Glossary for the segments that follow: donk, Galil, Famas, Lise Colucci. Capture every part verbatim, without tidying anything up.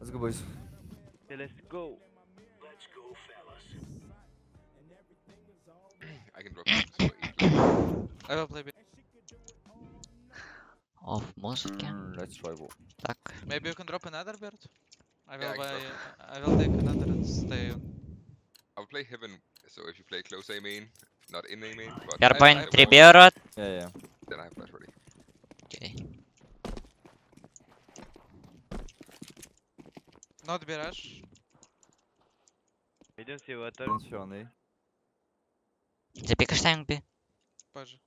Let's go, boys. Hey, let's go. Let's go, fellas. I can drop. I will play B. Of most can. Mm, let's try wall. Maybe you can drop another bird. I will yeah, buy. I, I will take another and stay on. I will play heaven. So if you play close, I mean, not in, I mean. But you're buying three bird. Yeah, yeah. Then I have flash ready. Okay. Not barrage. I don't see water. Запикаешь танк B? Позже.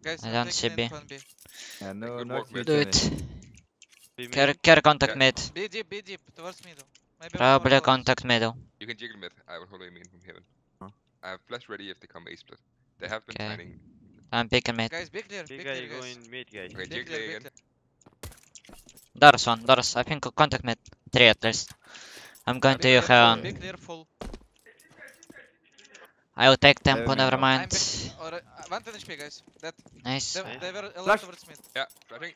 Guys, I don't see B. B. Yeah, no, no, do it. Care, care contact yeah. mid. B deep, B deep, towards middle. Maybe probably contact middle. You can jiggle mid. I will hold him in from heaven. Huh? I have flash ready if they come A split. They have been okay. planning. I'm picking mid. Guys, big clear, big, big guy guys. Going mid, guys. Okay, big clear, again. Doris one, Doris. I think contact mid. Three at least. I'm going big to heaven. Big clear, full. I will take tempo, never mind. Or, uh, one H P, guys. That. Nice. They, they were a lot towards mid. Yeah, flashing.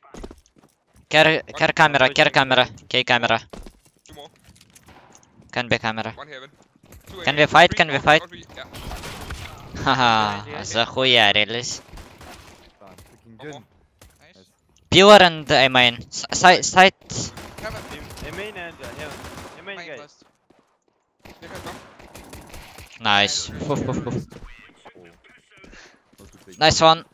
Care, care camera, care camera. K camera. Two more. Can be camera. One heaven. Two can we fight? Three, can we fight? Yeah. Haha, zahuya, release. Pure and I main. Side, side. I main and I main guys. Nice. Woof, woof, woof. Nice one.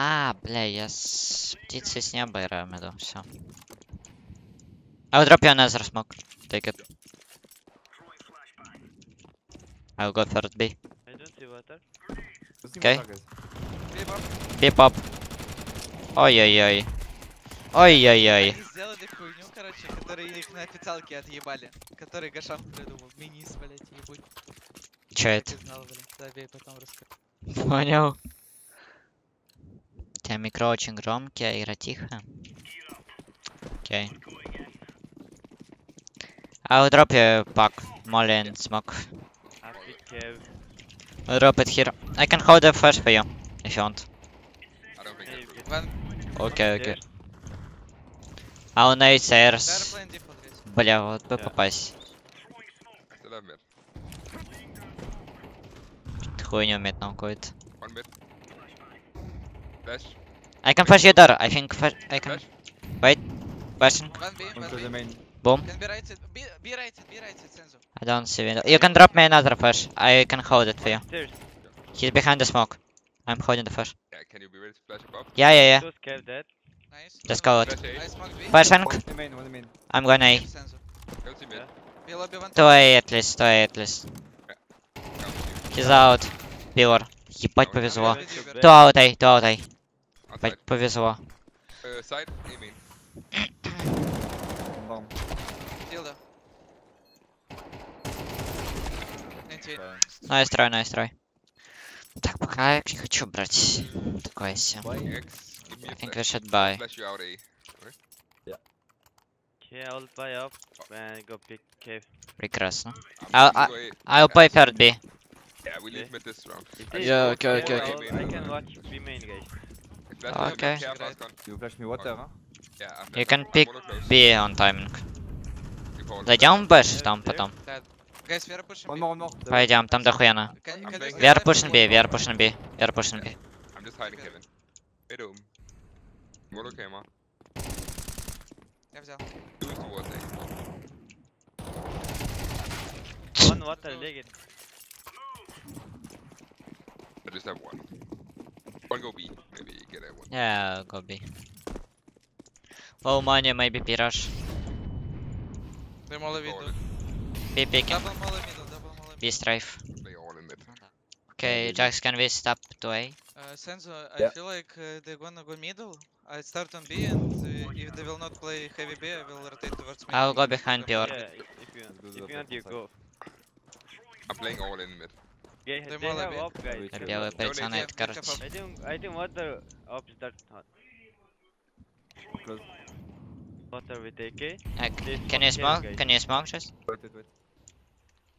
А, бля, я с птицей с неба играю в меду, все. I will drop you another smoke. Take it. I will go third B. I don't see water. Okay. B pop. Ой-ой-ой. Ой-ой-ой. Они сделали хуйню, короче, которые их на официалке отъебали. Который Гашам придумал. Минис, блять, ебуть. Че это? Понял. У тебя микро очень громкий, а игра тихо. Окей. I will drop you pack, molly and smoke. I'll drop it here. I can hold the flash for you, if you want. Okay, okay. I'll nade stairs. Бля, вот бы попасть. Хуйню мид нам какой-то. I can flash your door, I think I can... Wait, flashing. Boom. Can be righted, be, be righted, be righted, Senzo. I don't see window. You can drop me another flash. I can hold it for you. He's behind the smoke. I'm holding the flash. Yeah, can you be ready to flash above? Yeah, yeah, yeah. Nice. Let's go out. Flash tank. I'm going A. two A at least, two A at least. He's out. Пилор. Ебать повезло. Two out A, two out A. Ебать повезло. Nice try, nice try. Так, пока я не хочу брать такое все. I think we should buy. Прекрасно. I'll play third B. Yeah, okay, okay, okay. You can pick B on timing. Зайдем бэш там потом. Пойдем, там дохуяно. We are pushing B, we are pushing B, we are pushing B. I'm just hiding heaven. Middle. Motor camera. Я взял. One water legged. I just have one. One go B, maybe get that one. Yeah, go B. Low money, maybe Pirash. They're all in middle. B picking. Double all in middle, double all in middle. B strife. They all in middle. Okay, Jax, can we stop to A? Uh, Senzo, I yeah. feel like uh, they're gonna go middle. I start on B and uh, if they will not play heavy B, I will rotate towards middle. I'll go behind Pure. Yeah, if you want, if you, want you go. I'm playing all in mid. Yeah, they're they all have up, guys. They're all up, guys. I think, I think water up starts not. Close. Water with A K. Uh, can you smoke? Can you smoke just? Wait, wait, wait.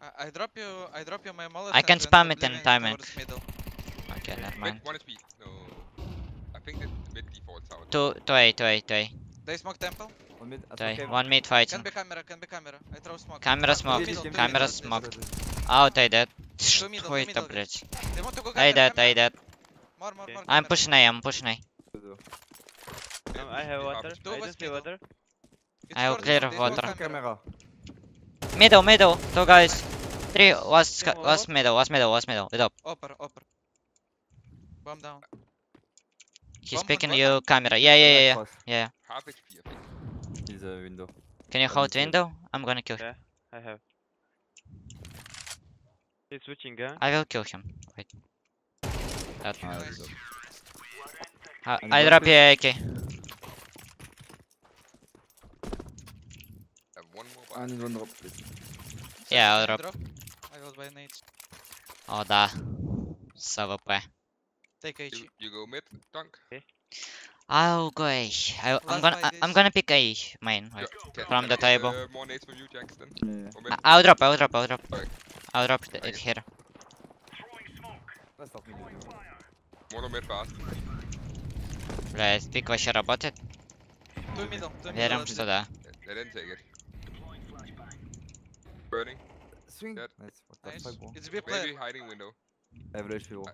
I, I drop you. I drop you my molotov. I can spam it in timing. Okay, never mind. One H P. No, I think that mid defaults out. Two, two A, two A, two A. They smoke temple. One mid, okay. One mid fighting. Can be camera. Can be camera. I throw smoke. Camera smoke. Camera smoke. Out, I dead. Who hit the bridge? I dead. I dead. More, more, more. I'm pushing A. I'm pushing A. No, I have water. I just have water. I will clear of water. Middle, middle, two guys. Three was was middle, was middle, was middle. With up. Upper, upper. Bomb down. He's picking you camera. Yeah, yeah, yeah, yeah. Half H P, I think. He's a window. Can you hold window? I'm gonna kill him. Yeah, I have. He's switching gun. I will kill him. Wait. That one. I drop you A K. I need one drop, please. Yeah, I'll drop. I was by nades. Oh, da. Sub-up. Take H. You, you go mid, Donk. Okay. I'll go A. I, I'm gonna, I, I'm gonna pick A main like, yeah. From the table. Uh, more nades for you, Jackson. Yeah. I'll drop, I'll drop, I'll drop. Okay. I'll drop it okay. Here. Let's stop me. Mono mid fast. Блядь, speak вообще работает? Верим, что да. They didn't take it. Burning. Swing. Dead. Nice. What the nice. Fuck, bro? It's B player. Maybe hiding window. Average people. Uh,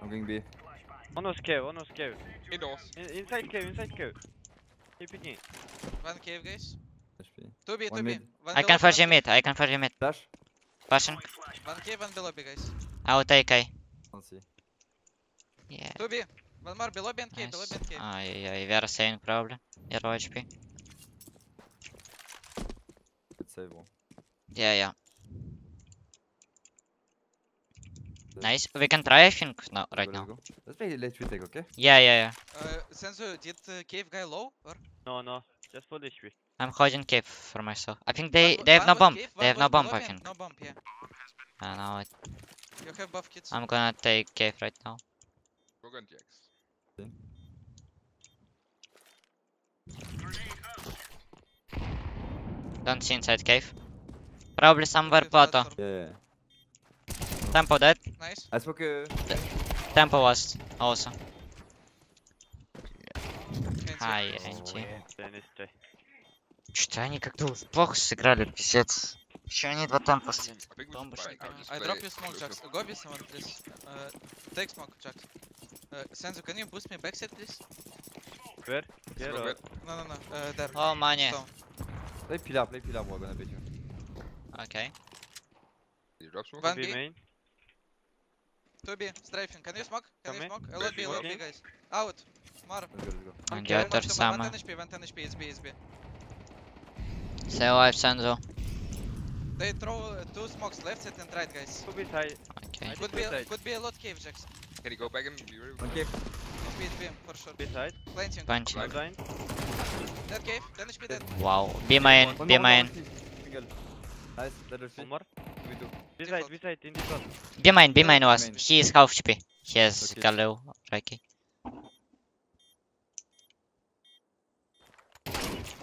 I'm going B. One was cave, one was cave. Indoors. In inside cave, inside cave. Keep picking. One cave, guys. H P. Two B, two B. I can flash him mid, I can flash him mid. Flash. Flashing. One cave, one below B, guys. I'll take A. I'll see. Yeah. Two B. One more below B and cave, nice. Below B and cave. Ay, ay, we are saving probably. Zero H P. Let's save one. Yeah, yeah. Nice. We can try, I think, no, right now. Let's play late retake, okay? Yeah, yeah, yeah. Uh, Senzu, did uh, cave guy low? Or? No, no. Just for H P. I'm holding cave for myself. I think they they have no bomb. They have no bomb, I think. No bomb, yeah. I know it. You have buff kids. I'm gonna take cave right now. Go gun jacks. Don't see inside cave. Probably somewhere plateau. Yeah, yeah. Tempo dead. Nice. I spoke. Uh... Tempo was also. Ай, анти. Что-то они как-то уж плохо сыграли, писец. Еще они два темпа стоят. I drop you smoke, Jax. Go be someone, please. Uh, take smoke, Jax. Uh, Senzu, can you boost me backside, please? Where? Here or? No, no, no. Uh, there. Oh, money. So. Play peel up, play peel up, we're gonna beat you. Okay. You drop smoke? One B. Main. Two B, strafing. Can you smoke? Can Come you smoke? L B, L B, guys. Out. Mara. And the other summer. one ten H P, one ten H P, it's B, it's B. Stay alive, Senzo. They throw two smokes, left side and right, guys. Could be tight. Okay. Could be, could be a lot cave, Jackson. Can you go back and view? One cave. It's B, it's B, for sure. B side. Planting. Planting. Dead cave, ten H P dead. Wow. B main, B main. Nice, that is one more. We do. Beside, beside, in this one. Be mine, be mine was. He is half H P. He has Galil, Raki.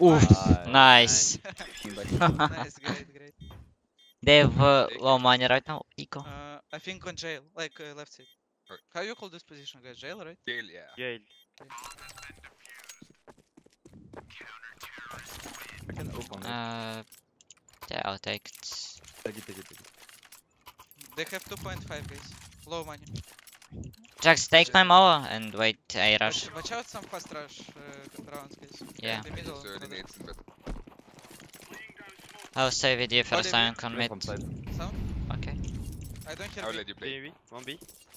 Oof, nice. Nice, great, great. They have uh, low money right now, Eco. Uh, I think on jail, like uh, left side. How you call this position, guys? Jail, right? Jail, yeah. Jail. I can open it. Uh, Yeah, I'll take it. Take it, take it, take it. They have two point five guys. Low money. Jax, take J my mower and wait, I rush. Watch, watch out some fast rush uh, rounds, guys. Yeah. In the middle, the... I'll stay with you for a second, on mid. Sound? Okay. I don't hear I'll let you play. one B.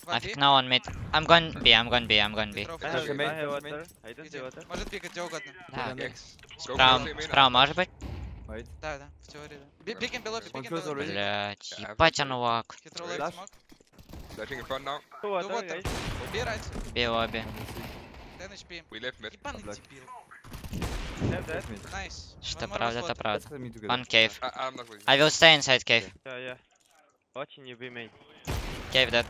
I think now on mid. I'm going B, I'm going B, I'm going B. I have water. I don't see water. Может пикать где угодно. Да, окей. Справа может быть? Да, да, в теории, да. Пикин бело, пикин бело. Блядь, ебать анлак. Би лобби. Что правда, это правда. One cave. I will stay inside cave. Очень не бей. Cave dead.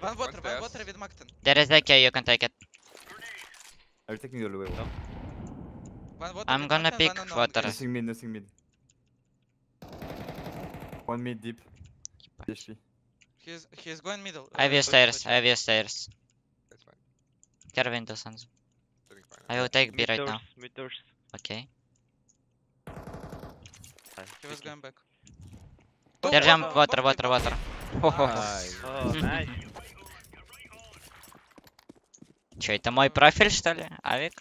One water, one water with Macton. There is a cave, you can take it. I'll take me all the way. I'm gonna pick water. Nothing mid, nothing mid. One mid deep. He's, he's going middle. I have your stairs, I have your stairs. That's fine. Care window, Sanzo. I will take B right now. Okay. He was going back. There jump, water, water, water. Oh, nice. Че, это мой профиль, что ли, Авик?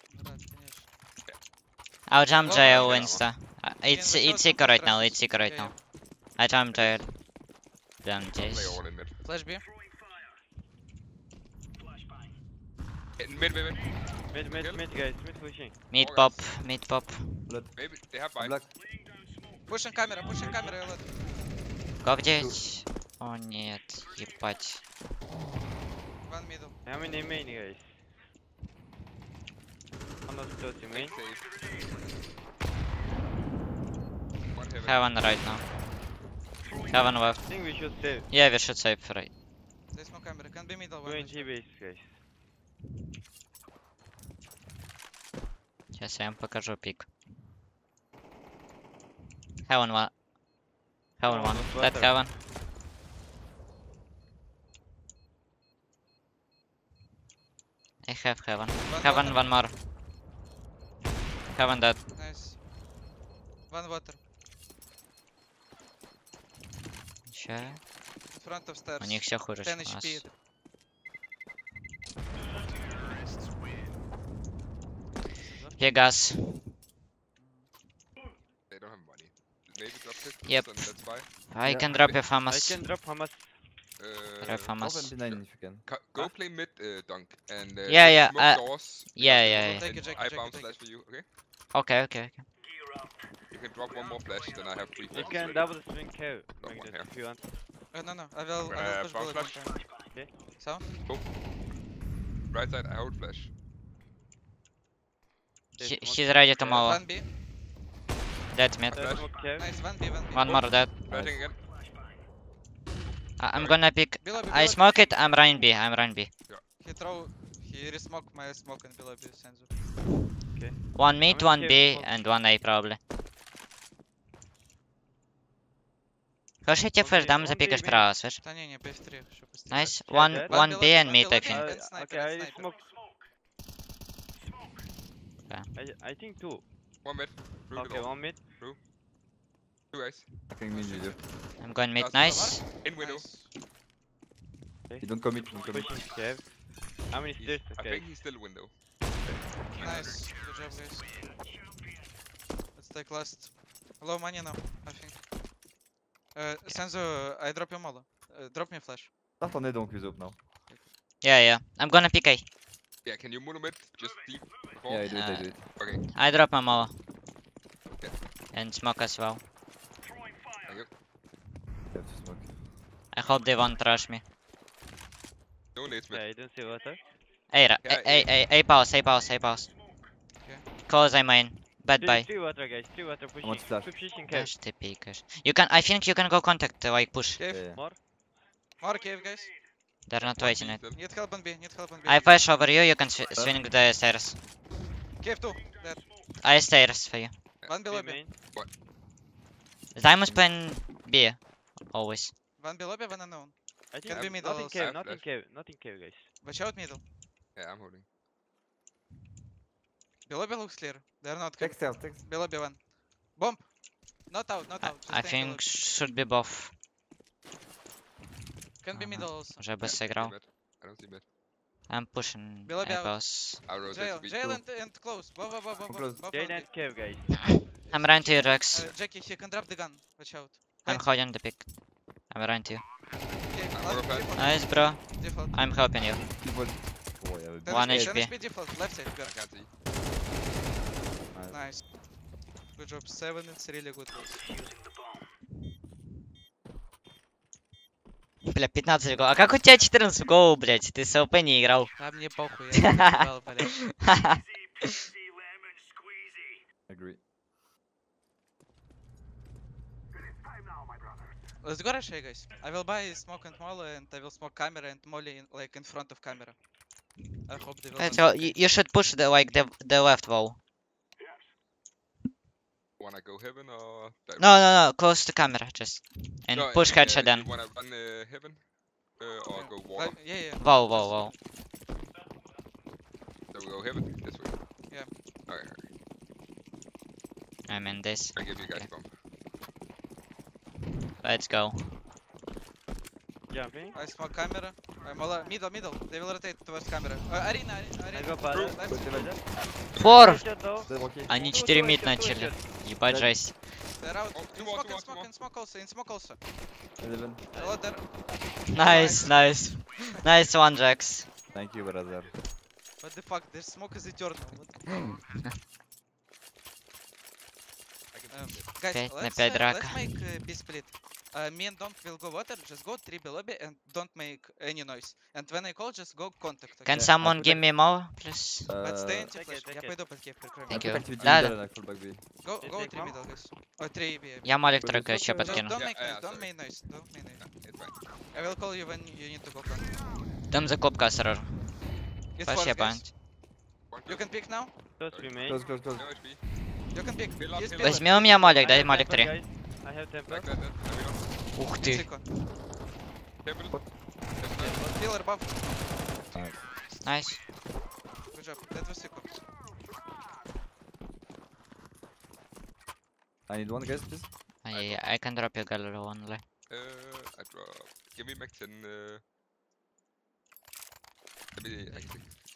I'll jump jail insta. It's it's eco right now, it's eco right now. I jump jail. Damn Jace. Flash B. Mid, mid, mid. Mid, mid, mid, guys. Mid pushing. Mid pop, mid pop. Maybe they have black. Pushing camera, pushing camera. Как здесь? О нет, ебать. One middle. How many main, guys? one thirty main. Heaven right now. Heaven left. I think we should save. Yeah, we should save right. There's no camera. Can be middle one. twenty base, guys. Сейчас я вам покажу пик. Heaven one. Heaven one. That heaven. I have heaven. Heaven one more. Heaven dead. Nice. One water. Че? У них все хуже, чем у нас. Пегас. Yep. I can drop a Famas. I can drop Famas. Uh, open can. Go play mid, uh, Donk, and uh, yeah, yeah, uh, doors, yeah, yeah, yeah, yeah. I bounce flash for you, okay? Okay, okay, okay. You can drop one more flash, then I have three. You can double the swing K O if you want. Uh, no, no, I will. Uh, I will flash. Okay. So? Boom. Right side, I out flash. He, he's ready to molo. One B. Dead mid. Nice, one B, one B. One more dead. Writing again. I'm gonna pick. Below, below. I smoke it. I'm running B. I'm running B. Yeah. He throw. He resmoked my smoke and below B. Sanzo. Okay. One mid, one B, and one A probably. Хорошо, тебе флеш дам, запикаешь право, слышь? Nice. One, one B and mid, I think. Okay, I smoke. I think two. One mid. Okay, one mid. Two guys. I think mid you do. I'm going mid, nice. In window. You don't commit, you don't commit. How many stairs? I think he's still window. Nice, good job guys. Let's take last. Low money now, I think. Uh, Sanzo, I drop you molo. Uh, drop me a flash. Start on A donk with up now. Yeah, yeah. I'm gonna pick A. Yeah, can you mono mid? Just deep. Before? Yeah, I do it, uh, I do it. Okay. I drop my molo. Okay. And smoke as well. I hope they won't trash me. No needs me. Yeah, I don't see water. Hey, yeah, a, a, a, a, a pause, a pause, a pause. Okay. Close I main. Bad bye. Three water guys, three water pushing. Keep pushing cash. You can, I think you can go contact, uh, like push. Cave. Yeah, yeah. More. More cave guys. They're not waiting it. Need help on B, need help on B. I flash over you, you can sw swing the stairs. Cave two, dead. I stairs for you. One below B. Zymus playing B, always. One below B, one unknown. I think can be middle. Not in cave, not in cave, not in cave, guys. Watch out middle. Yeah, I'm holding. Below B looks clear. They're not clear. Take stealth, take stealth. Below B one. Bomb! Not out, not I, out. Just I think should be both. Can uh, be middle also. Уже бы сыграл. I don't see bad. I'm pushing. Below B boss. Jail, jail and, and close. Bob, Bob, Bob, Bob. Jail and cave, guys. I'm running to your Rex. Uh, Jackie, he can drop the gun. Watch out. I'm right. Holding the pick. I'm running to you. Okay, nice bro. Default. I'm helping you. Default. One H P. Default. Left side, nice. Nice. Good job. Seven. It's really good. Бля, fifteen голов. А как у тебя fourteen голов, блять? Ты с ЛП не играл. А мне похуй. Я не играл, блять. Agree. Let's go rush, guys. I will buy smoke and molly, and I will smoke camera and molly in, like in front of camera. I hope they will. So you, you should push the like the the left wall. Wanna go heaven or... Direct? No, no, no, close the camera, just. And no, push headshot then. Wanna run uh, heaven? Uh, or go water? Uh, yeah, yeah. Wow, wow, wow. So we go heaven? This way? Yeah. Alright, alright. I'm in this. I give you guys okay. Bomb. Let's go. Yeah, me? I smoke camera. I'm all middle, middle. They will rotate towards camera. Uh, arena, arena. I go by. Four! Они четыре мид начали. Ебать жесть. They're out. In smoke, in smoke, in smoke also, in smoke also. Nice, nice. Nice one, Jax. Thank you, brother. What the fuck? Their smoke is eternal. Um, guys, let's, uh, let's make uh, B split. Uh, me and Donk will go water, just go three B lobby and don't make any noise. And when I call, just go contact. Okay? Can yeah, someone give me more, please? Uh, but stay in check it, check it. Thank you. Да, да. Go, go three middle, guys. Or three B. Я молик тройка еще подкину. Don't make noise, don't make noise, don't make noise. I will call you when you need to go contact. Там закопка, Асарор. Спасибо, Бант. You can pick now? Close, close, close. You can pick. Возьми у меня молик, дай молик три. Ух ты. Найс. I need one guys, please. I, I can drop your gallery only. Uh, I drop. Give me max and uh...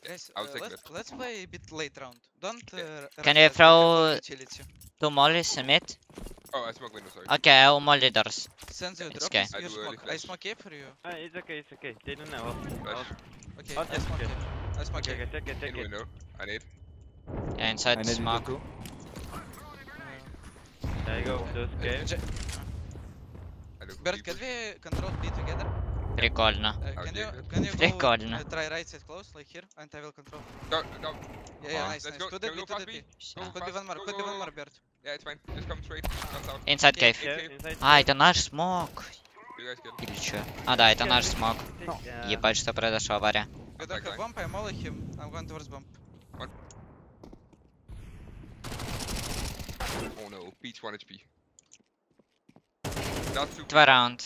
Yes, uh, let's, let's play a bit late round. Don't. Uh, can you throw two mollies in mid? Oh, I smoke window, sorry. Okay, I'll molly doors. Send you drop, okay. I smoke. I smoke A for you. Uh, it's okay, it's okay. They don't know. Okay, I smoke A. I smoke A. Take it, take it, take it. I need. Yeah, inside I need smoke. Too. Uh, there you go, those games. Bert, can we control B together? Прикольно. Uh, can you, can you Прикольно. Go, uh, try right side close, like here, and I will control. Don't, don't. Yeah, yeah, nice, nice. To the B, to the B. Could be one more, could be one more, Bert. Yeah, it's fine. Just come straight. Inside cave. А, это наш смог. Или что? А, да, это наш смог. Ебать, что произошло, Варя. Два раунда.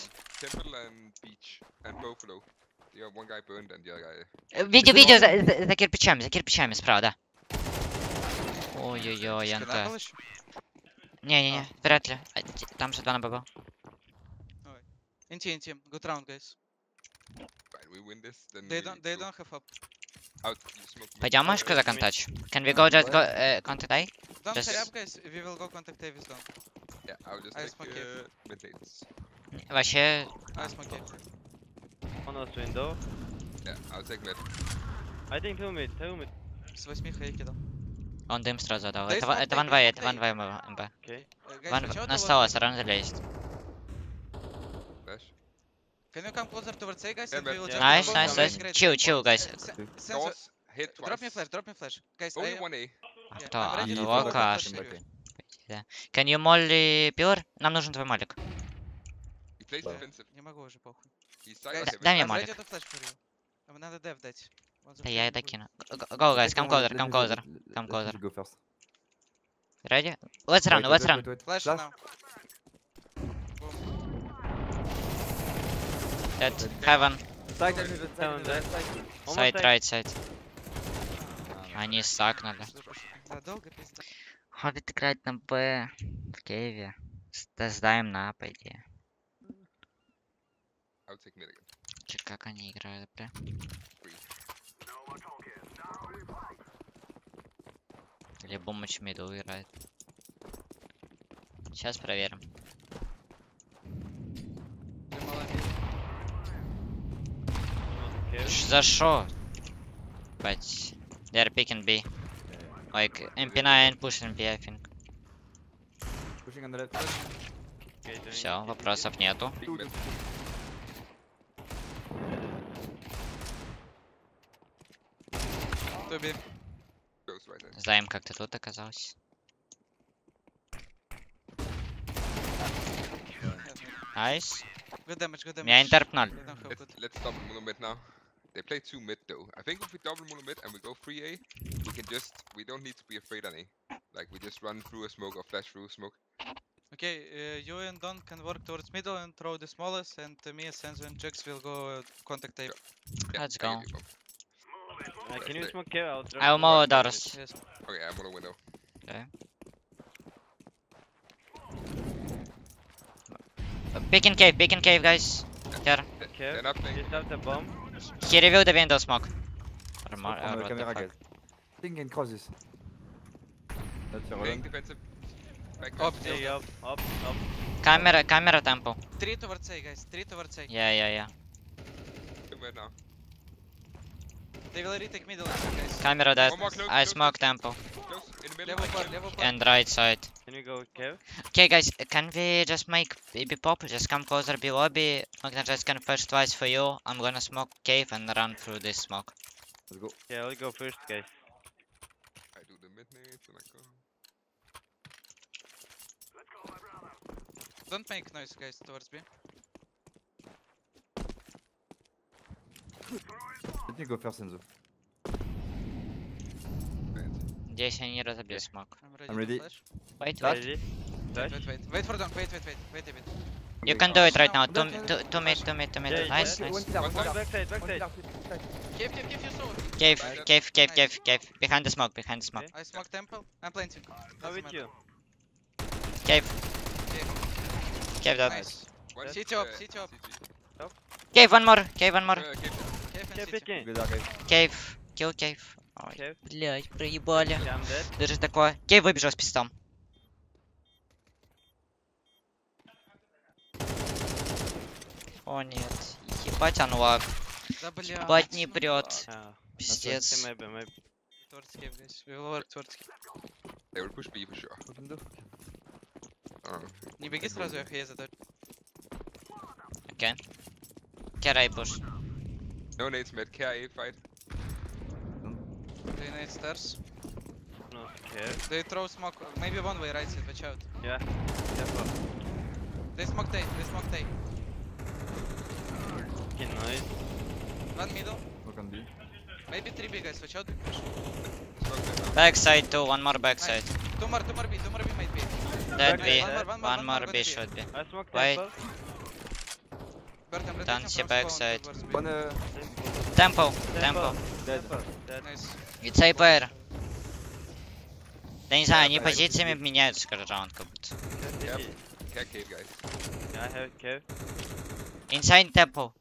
Видео, видео за, за кирпичами, за кирпичами справа, да. Ой-ой-ой, Янта. Не-не-не, вряд ли. Там же два на ББ. Инти, инти. Good round, guys. Пойдем Машку за контач? Can we go just go uh, contact A? Don't just... hurry up, guys. We will go contact A with Donk. Yeah, I'll just take mid-dates. Вообще... I smoke A. On us window. Yeah, I'll take mid. I think two mid, two mid. С восьми хай кидал. Он дым сразу дал. Это один-два, это один-два МБ. один осталось, рано залезет. Найс, найс, найс. Чил, чил, гайс. Дроп мне флэш, дроп мне флэш. А кто? Анлока. Can you molly pure? Нам нужен твой молик. Не могу уже, похуй. Дай мне молик. Надо деф дать. Да я это кину. Go guys, come closer, come closer, come closer. Ready? Let's run, let's run. Dead, heaven. Side, right side. Они сакнули. Ходит играть на Б в Киеве. Сдаем на А, по идее. Че, как они играют, бля? Или бомбач миду играет. Сейчас проверим. За шо? But they are picking B. Like эм пи найн push эм пи, I think. Все, вопросов нету. Знаем, как ты тут оказался. Nice. Good damage, good damage. Yeah, interp null. Let's, let's double mono mid now. They play two mid though. I think if we double mono mid and we go three A, we can just, we don't need to be afraid on A. Like we just run through a smoke or flash through smoke. Okay, uh, you and Don can work towards middle and throw the smallest, and uh, me and Senzu and Jax will go uh, contact tape. Yeah. Yeah, let's go. Uh, can you smoke here? I'll, I'll mow at others. Yes. Okay, I'm on a window. Okay. Pick in cave, pick in cave, guys. Yeah. Here. They're not picking. He revealed the window smoke. Or more, or what the fuck. Ping and crosses. That's a ping defensive. Back up, A, up, up, up. Camera, camera tempo. Three towards A, guys. Three towards A. Yeah, yeah, yeah. Where now? They will retake middle, guys. Camera that. I smoke tempo. And right side. Can you go cave? Okay, guys, can we just make be pop? Just come closer, be lobby. I'm gonna just can first twice for you. I'm gonna smoke cave and run through this smoke. Let's go. Yeah, I'll go first, guys. I do the midnight and I go. Let's go, my brother. Don't make noise, guys, towards B. Let me go first, Enzo. Здесь они разобьют смог. I'm ready. Wait, wait. Wait, wait, wait. Wait for donk. Wait, wait, wait. Wait a bit. You can do it right now. Two, two, two mid, two mid, two mid. Nice, nice. Backside, backside. Cave, cave, cave, you saw it. Cave, cave, cave, cave, cave. Behind the smoke, behind the smoke. I smoke temple. I'm planting. How with you? Cave. Cave that. Nice. C T up, C T up. Cave one more, cave one more. Cave, cave, cave. Kill cave. Ой, блядь, проебали. Даже такое. Кей выбежал с пистом. О нет. Ебать анлак. Да, ебать не прет. А, пиздец. Не беги сразу, я хз задаю. Окей. Керай пуш. No nades mid, K I A fight. They need stairs. No, okay. They throw smoke. Maybe one way right side. Watch out. Yeah. Definitely. They smoke tape. They smoke tape. Okay, nice. One middle. Look on B. Maybe three B guys. Watch out. Backside two. One more backside. Nice. Two more. Two more B. Two more B might be. That B. One more, one more, one more, one more B should be. I smoke tape. Don't see backside. One. Uh... Tempo. Tempo. Tempo. Nice. It's A player. Да не знаю, они позициями меняются каждый раунд как будто. Inside tempo.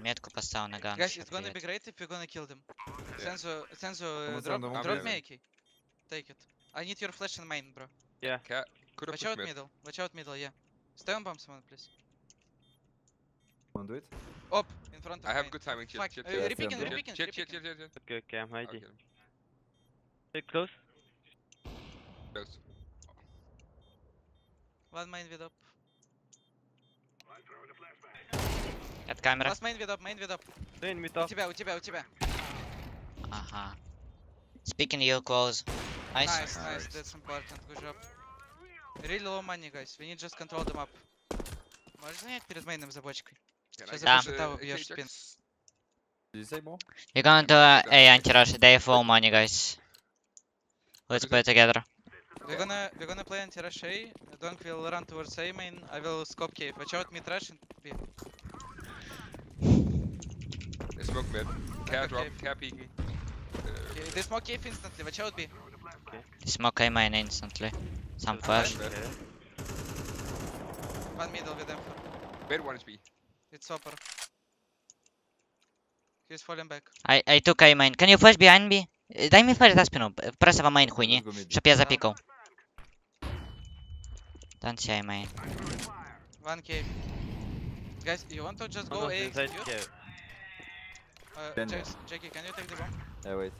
Метку поставил на ганг. Guys, it's gonna be great if you're gonna kill them. Senzu, Senzu, drop me A K. Take it. I need your flash and main, bro. Yeah. Watch out middle. Watch out middle, yeah. Stay on bomb, someone, please. Wanna do it? Up, in front of I have good timing, chill, chill, chill. Repicking, repicking, repicking. Okay, okay, I'm hiding. Okay. Close. Close. One main with up. At camera. Last main with up, main with up. Main with up. У тебя, у тебя, у тебя. Aha. Speaking you close. Nice. Nice, nice, that's important, good job. Really low money, guys, we need just control the map. Можешь занять перед мейном за бочкой? Сейчас я того бьешь спин. You're going to uh, A anti-rush, they have all money, guys. Let's play together. We're gonna, we're gonna play anti-rush A, Donk will run towards A main, I will scope cave. Watch out mid rush and B. They smoke mid. Care drop, care peeking. They smoke cave instantly, watch out B. They smoke A main instantly. Some flash. One middle with them. Where one is B? It's upper. He's falling back. I, I took A main. Can you flash behind me? Дай мне флеш за спину. Просто в main хуйни, чтоб я запикал. Don't see A main. One cave. Guys, you want to just go A? Uh, Jackie, can you take the bomb? Yeah, wait.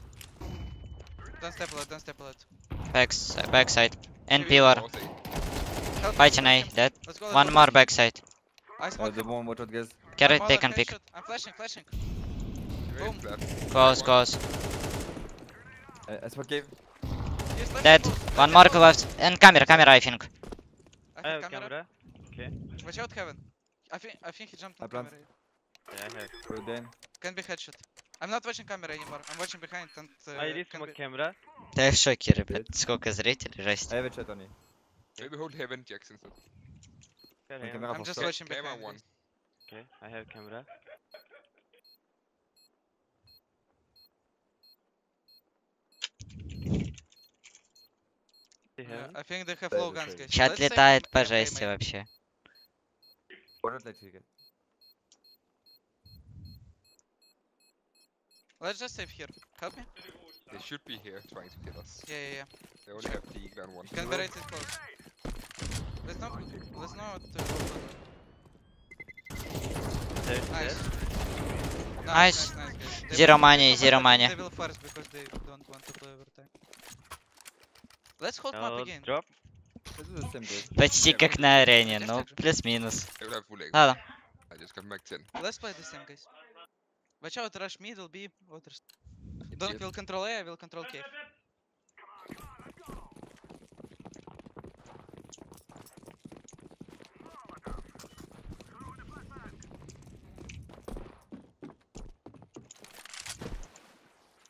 Don't step out, don't step out. Back, backside. And pillar. Fight an A, dead. One more backside. Oh, the bomb, watch out, guys. Carry, they can pick. I'm flashing, flashing. Boom. Close, close. Uh, I smoke cave. Dead. One more left. And camera, camera, I think. I have camera. Okay. Watch out, Heaven. I think, I think he jumped on camera. Yeah, I have. Can be headshot. I'm not watching camera anymore. I'm watching behind and. Uh, I read my camera. Да я в шоке, ребят. Сколько зрителей, жесть. I have a chat on you. Maybe hold heaven Jackson. I'm just watching behind one. Okay, I have camera. Yeah, I think they have low guns, guys. Чат летает по жести вообще. Let's just save here. Help me. They should be here trying to kill us. Yeah, yeah, yeah. They only have the ground one. Can barrage is close. Let's not. Let's not. Nice. Nice. Nice. Nice, nice zero money. Zero money. They will force because they don't want to play overtime. Let's hold map again. Drop. Почти как на арене, но плюс-минус. Ладно. Let's play the same, guys. Watch out, rush middle B. Donk will control A, I will control K.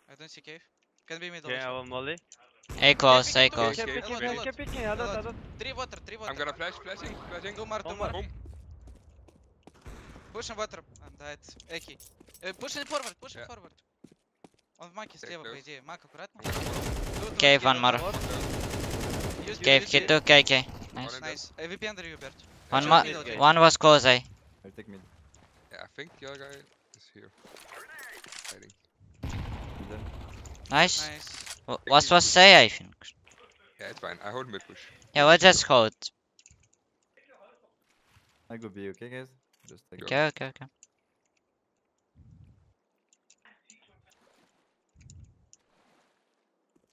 I don't see cave. Can be middle. Yeah, I'm molly. A close, A close. Keep picking, keep picking. I don't, I don't. Three water, three water. I'm gonna flash, flashing, flashing. Two more, two more. Boom. Push on water. I'm dead. Eki. Push it forward, push it forward. Он в маке слева, по идее. Мак аккуратно. Cave one more. Cave hit two, K, K. Nice. Nice. ви пи under you, Bert. One more. One was close, I. I take mid. Yeah, I think the other guy is here. Hiding. Nice. Nice. What was say, I think? Yeah, it's fine. I hold mid push. Yeah, let's just hold. I go B, okay, guys? Just take okay, okay, okay.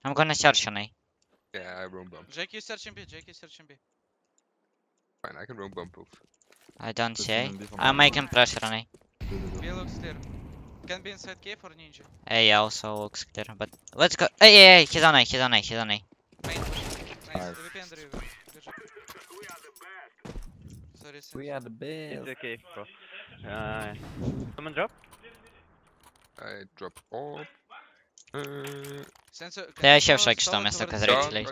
I'm gonna search on A. Yeah, I roam bump. Jake, you search in B. Jake, you search in B. Fine, I can roam bump both. I don't see A. I'm making pressure on A. B looks clear. Can be inside cave or ninja. A also looks clear, but let's go. Hey, hey, hey, he's on A, he's on A, he's on A. Nice. Nice. We are the best. It's the cave, bro. Uh, someone drop? I drop all. Да я вообще в шоке, что у меня столько зрителей.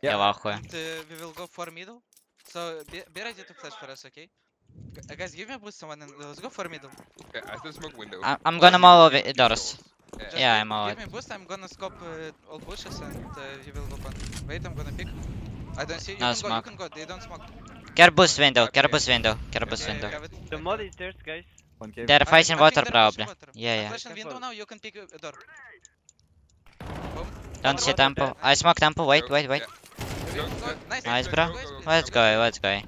Я в ахуе. We will go for middle. So be ready to flash for us, okay? Guys, give me a boost, someone, and let's go for middle. Yeah, I still smoke window. I'm, I'm gonna maul it, doors. Yeah, yeah, I'm all. Give me a boost, I'm gonna scope uh, all bushes and uh, you will go on. Wait, I'm gonna pick. I don't see you. No can smoke. Go, you can go, they don't smoke. Get boost window, get boost window, get boost window. Yeah, yeah, the mod is there, guys. They're fighting I, I water, they're probably. Water. Yeah, yeah. Flashing window now, you can pick a door. Boom. Don't see temple. I smoke temple, wait, wait, wait. Yeah. Nice, nice, bro. Go, go, go, go. Let's go, let's go.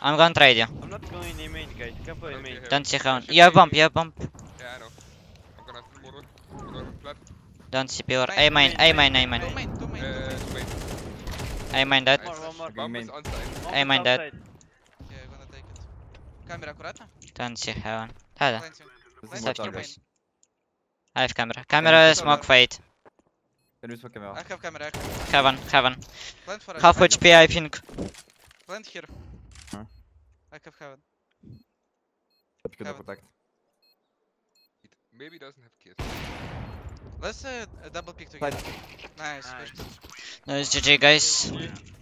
I'm gonna trade you. I'm not going in main, guys. Can't play main. Don't see how. You have bump, you have bump. Yeah, I know. I'm gonna have more room. Don't see pillar. A main, A main, A main. A main dead. A main dead. Yeah, I'm gonna take it. Camera, аккуратно. Don't see how. Да, да. I have camera. Camera, smoke, fade. I have camera. Heaven, heaven. Half эйч пи, I think. Plant here. I have heaven. Heaven. It maybe doesn't have kids. Let's uh, double pick together. Nice. Nice, nice G G guys.